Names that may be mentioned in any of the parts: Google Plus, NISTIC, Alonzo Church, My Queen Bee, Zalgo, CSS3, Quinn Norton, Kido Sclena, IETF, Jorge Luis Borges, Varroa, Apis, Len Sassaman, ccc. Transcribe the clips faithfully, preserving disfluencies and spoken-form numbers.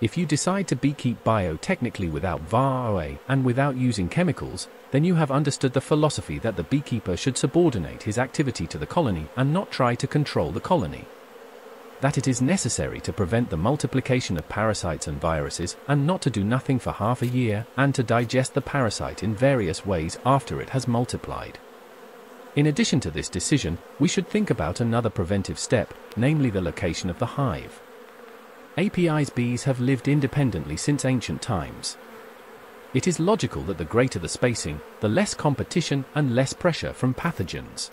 If you decide to beekeep biotechnically without Varroa and without using chemicals, then you have understood the philosophy that the beekeeper should subordinate his activity to the colony and not try to control the colony. That it is necessary to prevent the multiplication of parasites and viruses and not to do nothing for half a year and to digest the parasite in various ways after it has multiplied. In addition to this decision, we should think about another preventive step, namely the location of the hive. Apis bees have lived independently since ancient times. It is logical that the greater the spacing, the less competition and less pressure from pathogens,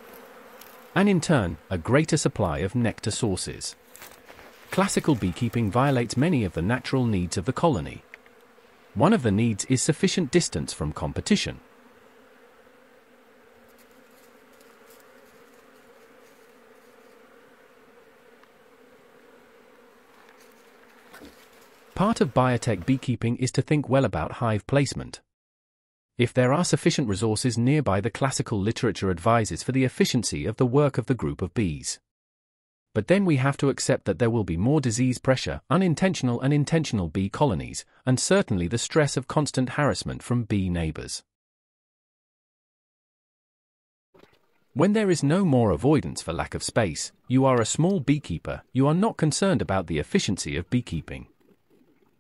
and in turn, a greater supply of nectar sources. Classical beekeeping violates many of the natural needs of the colony. One of the needs is sufficient distance from competition. Part of biotech beekeeping is to think well about hive placement. If there are sufficient resources nearby, the classical literature advises for the efficiency of the work of the group of bees. But then we have to accept that there will be more disease pressure, unintentional and intentional bee colonies, and certainly the stress of constant harassment from bee neighbors. When there is no more avoidance for lack of space, you are a small beekeeper, you are not concerned about the efficiency of beekeeping.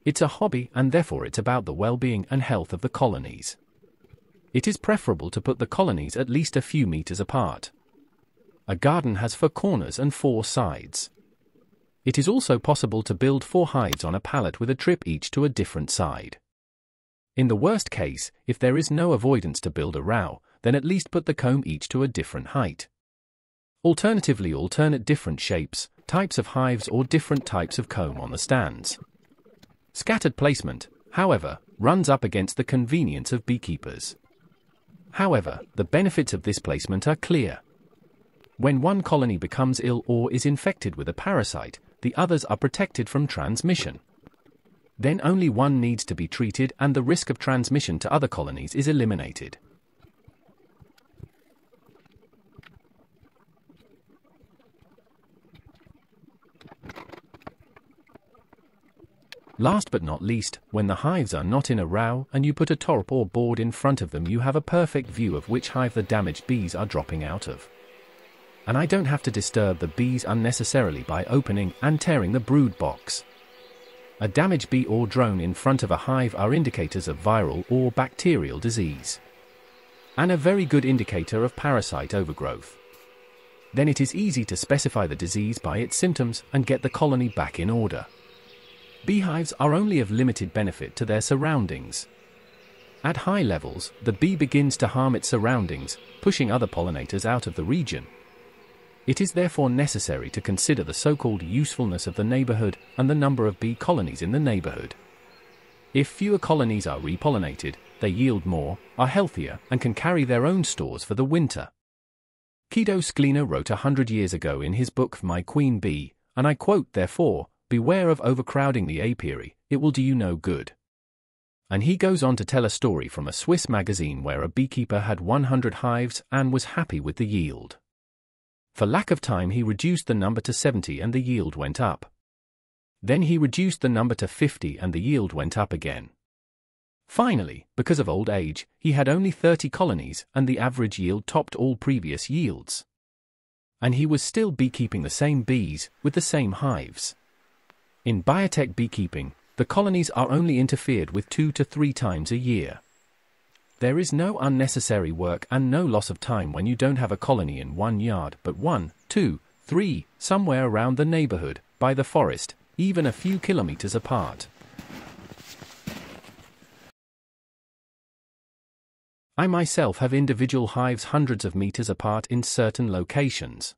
It's a hobby and therefore it's about the well-being and health of the colonies. It is preferable to put the colonies at least a few meters apart. A garden has four corners and four sides. It is also possible to build four hives on a pallet with a trip each to a different side. In the worst case, if there is no avoidance to build a row, then at least put the comb each to a different height. Alternatively, alternate different shapes, types of hives or different types of comb on the stands. Scattered placement, however, runs up against the convenience of beekeepers. However, the benefits of this placement are clear. When one colony becomes ill or is infected with a parasite, the others are protected from transmission. Then only one needs to be treated and the risk of transmission to other colonies is eliminated. Last but not least, when the hives are not in a row and you put a tarp or board in front of them, you have a perfect view of which hive the damaged bees are dropping out of. And I don't have to disturb the bees unnecessarily by opening and tearing the brood box. A damaged bee or drone in front of a hive are indicators of viral or bacterial disease, and a very good indicator of parasite overgrowth. Then it is easy to specify the disease by its symptoms and get the colony back in order. Beehives are only of limited benefit to their surroundings. At high levels, the bee begins to harm its surroundings, pushing other pollinators out of the region. It is therefore necessary to consider the so-called usefulness of the neighborhood and the number of bee colonies in the neighborhood. If fewer colonies are repollinated, they yield more, are healthier, and can carry their own stores for the winter. Kido Sclena wrote a hundred years ago in his book My Queen Bee, and I quote, "Therefore, beware of overcrowding the apiary, it will do you no good." And he goes on to tell a story from a Swiss magazine where a beekeeper had one hundred hives and was happy with the yield. For lack of time he reduced the number to seventy and the yield went up. Then he reduced the number to fifty and the yield went up again. Finally, because of old age, he had only thirty colonies and the average yield topped all previous yields. And he was still beekeeping the same bees, with the same hives. In biotech beekeeping, the colonies are only interfered with two to three times a year. There is no unnecessary work and no loss of time when you don't have a colony in one yard, but one, two, three, somewhere around the neighborhood, by the forest, even a few kilometers apart. I myself have individual hives hundreds of meters apart in certain locations.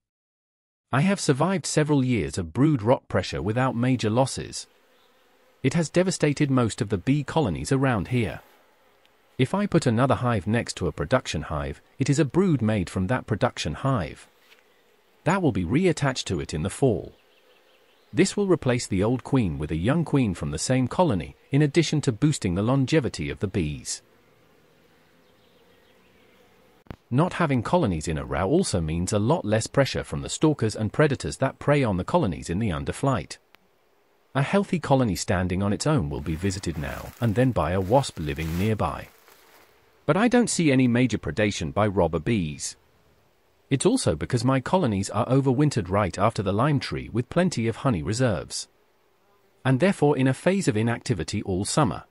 I have survived several years of brood rot pressure without major losses. It has devastated most of the bee colonies around here. If I put another hive next to a production hive, it is a brood made from that production hive. That will be reattached to it in the fall. This will replace the old queen with a young queen from the same colony, in addition to boosting the longevity of the bees. Not having colonies in a row also means a lot less pressure from the stalkers and predators that prey on the colonies in the underflight. A healthy colony standing on its own will be visited now and then by a wasp living nearby. But I don't see any major predation by robber bees. It's also because my colonies are overwintered right after the lime tree with plenty of honey reserves, and therefore in a phase of inactivity all summer.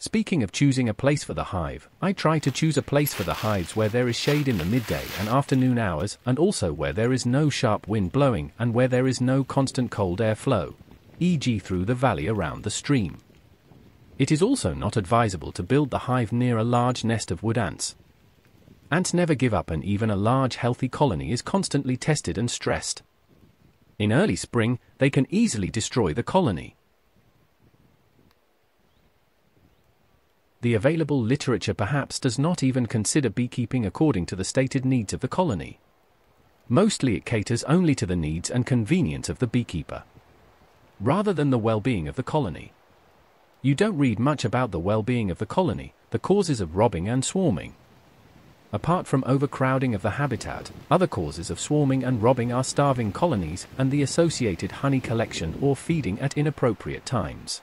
Speaking of choosing a place for the hive, I try to choose a place for the hives where there is shade in the midday and afternoon hours, and also where there is no sharp wind blowing and where there is no constant cold air flow, for example through the valley around the stream. It is also not advisable to build the hive near a large nest of wood ants. Ants never give up, and even a large healthy colony is constantly tested and stressed. In early spring, they can easily destroy the colony. The available literature perhaps does not even consider beekeeping according to the stated needs of the colony. Mostly it caters only to the needs and convenience of the beekeeper, rather than the well-being of the colony. You don't read much about the well-being of the colony, the causes of robbing and swarming. Apart from overcrowding of the habitat, other causes of swarming and robbing are starving colonies and the associated honey collection or feeding at inappropriate times.